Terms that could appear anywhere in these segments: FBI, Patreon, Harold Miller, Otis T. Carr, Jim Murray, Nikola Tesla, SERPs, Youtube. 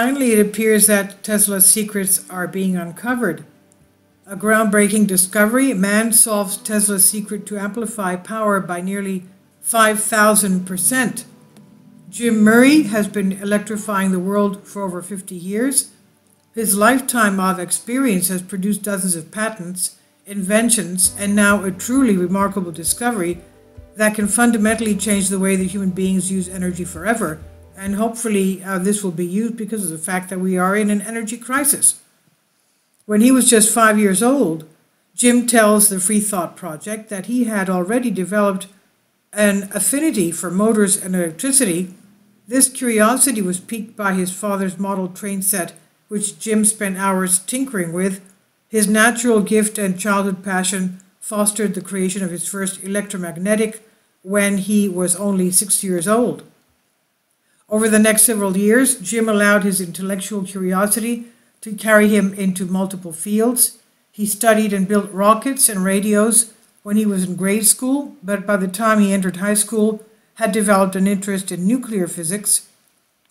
Finally, it appears that Tesla's secrets are being uncovered. A groundbreaking discovery, man solves Tesla's secret to amplify power by nearly 5,000%. Jim Murray has been electrifying the world for over 50 years. His lifetime of experience has produced dozens of patents, inventions, and now a truly remarkable discovery that can fundamentally change the way that human beings use energy forever. And hopefully this will be used because of the fact that we are in an energy crisis. When he was just 5 years old, Jim tells the Free Thought Project that he had already developed an affinity for motors and electricity. This curiosity was piqued by his father's model train set, which Jim spent hours tinkering with. His natural gift and childhood passion fostered the creation of his first electromagnetic when he was only 6 years old. Over the next several years, Jim allowed his intellectual curiosity to carry him into multiple fields. He studied and built rockets and radios when he was in grade school, but by the time he entered high school, had developed an interest in nuclear physics.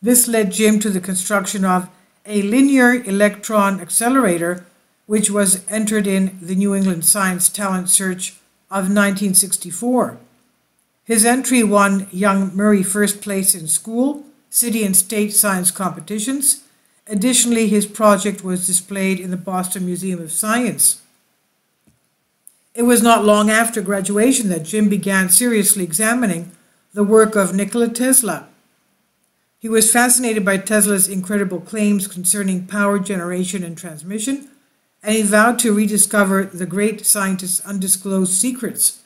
This led Jim to the construction of a linear electron accelerator, which was entered in the New England Science Talent Search of 1964. His entry won young Murray first place in school, city and state science competitions. Additionally, his project was displayed in the Boston Museum of Science. It was not long after graduation that Jim began seriously examining the work of Nikola Tesla. He was fascinated by Tesla's incredible claims concerning power generation and transmission, and he vowed to rediscover the great scientist's undisclosed secrets.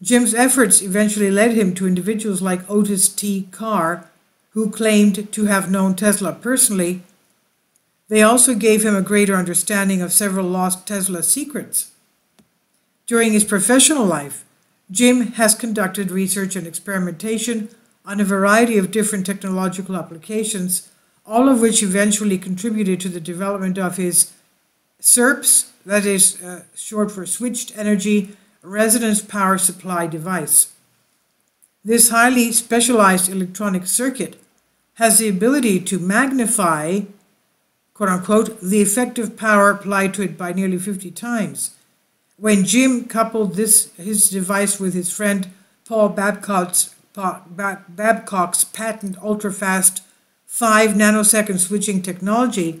Jim's efforts eventually led him to individuals like Otis T. Carr, who claimed to have known Tesla personally. They also gave him a greater understanding of several lost Tesla secrets. During his professional life, Jim has conducted research and experimentation on a variety of different technological applications, all of which eventually contributed to the development of his SERPs, that is short for Switched Energy Resonance Power Supply Device. This highly specialized electronic circuit has the ability to magnify, quote-unquote, the effective power applied to it by nearly 50 times. When Jim coupled his device with his friend Paul Babcock's patent ultra-fast 5-nanosecond switching technology,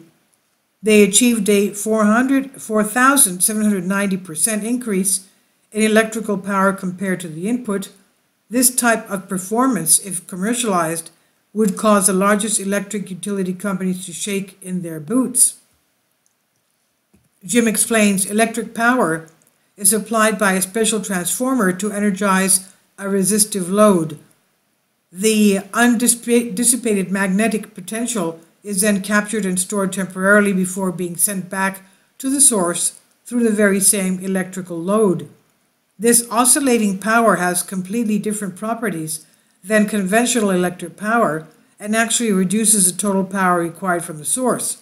they achieved a 4,790% increase in electrical power compared to the input. This type of performance, if commercialized, would cause the largest electric utility companies to shake in their boots. Jim explains electric power is applied by a special transformer to energize a resistive load. The undissipated magnetic potential is then captured and stored temporarily before being sent back to the source through the very same electrical load. This oscillating power has completely different properties than conventional electric power and actually reduces the total power required from the source.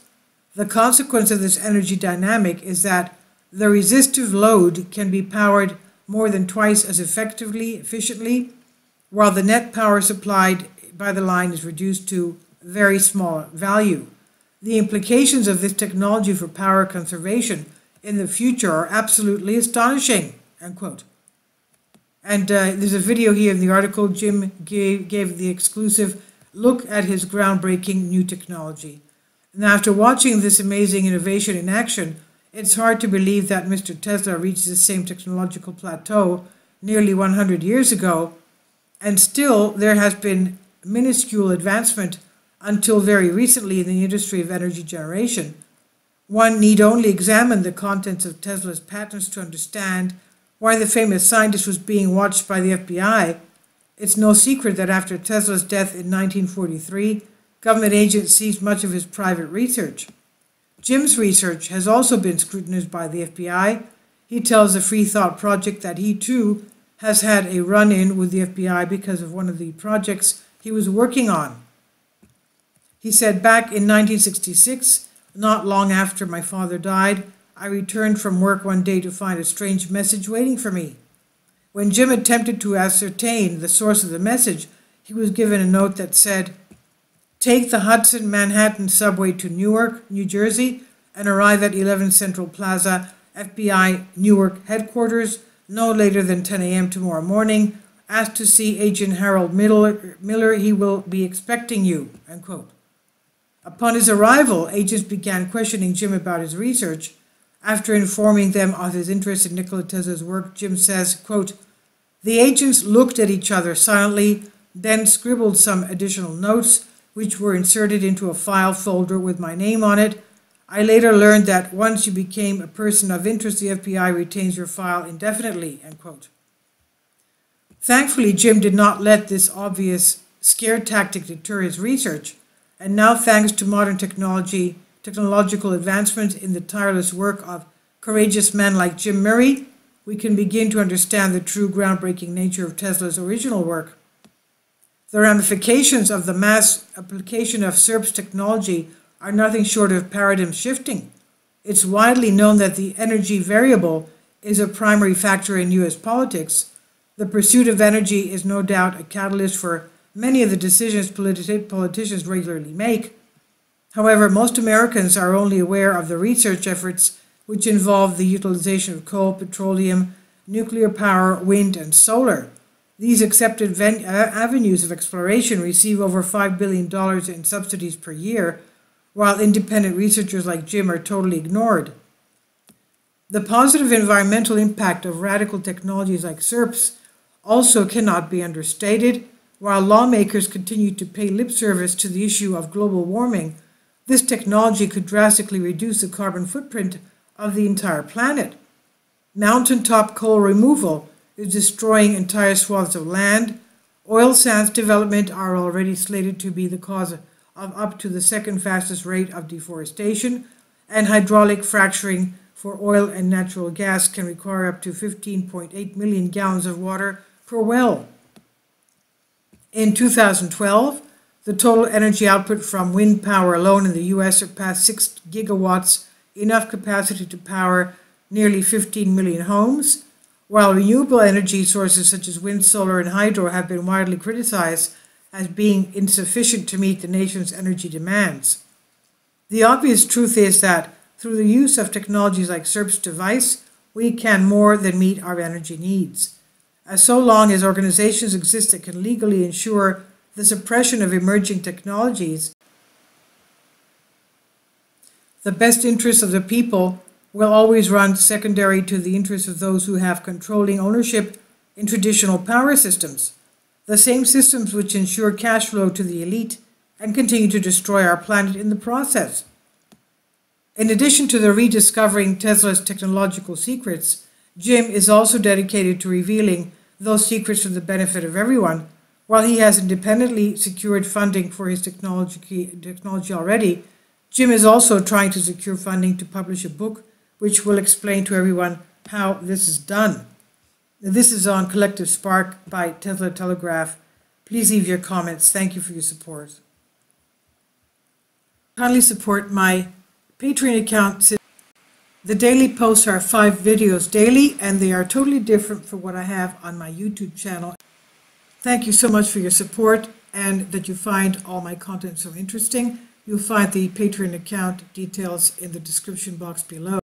The consequence of this energy dynamic is that the resistive load can be powered more than twice as efficiently, while the net power supplied by the line is reduced to very small value. The implications of this technology for power conservation in the future are absolutely astonishing, end quote. And there's a video here in the article. Jim gave the exclusive look at his groundbreaking new technology. And after watching this amazing innovation in action, it's hard to believe that Mr. Tesla reached the same technological plateau nearly 100 years ago, and still there has been minuscule advancement until very recently in the industry of energy generation. One need only examine the contents of Tesla's patents to understand why the famous scientist was being watched by the FBI. It's no secret that after Tesla's death in 1943, government agents seized much of his private research. Jim's research has also been scrutinized by the FBI. He tells the Free Thought Project that he too has had a run-in with the FBI because of one of the projects he was working on. He said, back in 1966, not long after my father died, I returned from work one day to find a strange message waiting for me. When Jim attempted to ascertain the source of the message, he was given a note that said, Take the Hudson Manhattan subway to Newark, New Jersey, and arrive at 11 Central Plaza, FBI Newark headquarters, no later than 10 a.m. tomorrow morning. Ask to see Agent Harold Miller. He will be expecting you, unquote. Upon his arrival, agents began questioning Jim about his research. After informing them of his interest in Nikola Tesla's work, Jim says, quote, "The agents looked at each other silently, then scribbled some additional notes, which were inserted into a file folder with my name on it. I later learned that once you became a person of interest, the FBI retains your file indefinitely," end quote. Thankfully, Jim did not let this obvious scare tactic deter his research, and now, thanks to modern technological advancements in the tireless work of courageous men like Jim Murray, we can begin to understand the true groundbreaking nature of Tesla's original work. The ramifications of the mass application of SERPs technology are nothing short of paradigm shifting. It's widely known that the energy variable is a primary factor in U.S. politics. The pursuit of energy is no doubt a catalyst for many of the decisions politicians regularly make. However, most Americans are only aware of the research efforts which involve the utilization of coal, petroleum, nuclear power, wind, and solar. These accepted avenues of exploration receive over $5 billion in subsidies per year, while independent researchers like Jim are totally ignored. The positive environmental impact of radical technologies like SERPs also cannot be understated. While lawmakers continue to pay lip service to the issue of global warming, this technology could drastically reduce the carbon footprint of the entire planet. Mountaintop coal removal is destroying entire swaths of land. Oil sands development are already slated to be the cause of up to the second fastest rate of deforestation, and hydraulic fracturing for oil and natural gas can require up to 15.8 million gallons of water per well. In 2012, the total energy output from wind power alone in the U.S. surpassed 6 gigawatts, enough capacity to power nearly 15 million homes. While renewable energy sources such as wind, solar, and hydro have been widely criticized as being insufficient to meet the nation's energy demands. The obvious truth is that through the use of technologies like SERPs device, we can more than meet our energy needs. As so long as organizations exist that can legally ensure the suppression of emerging technologies, the best interests of the people will always run secondary to the interests of those who have controlling ownership in traditional power systems. The same systems which ensure cash flow to the elite and continue to destroy our planet in the process. In addition to the rediscovering Tesla's technological secrets, Jim is also dedicated to revealing those secrets for the benefit of everyone. While he has independently secured funding for his technology already, Jim is also trying to secure funding to publish a book which will explain to everyone how this is done. This is on Collective Spark by Tesla Telegraph. Please leave your comments. Thank you for your support. Kindly support my Patreon account. The daily posts are 5 videos daily, and they are totally different from what I have on my YouTube channel. Thank you so much for your support and that you find all my content so interesting. You'll find the Patreon account details in the description box below.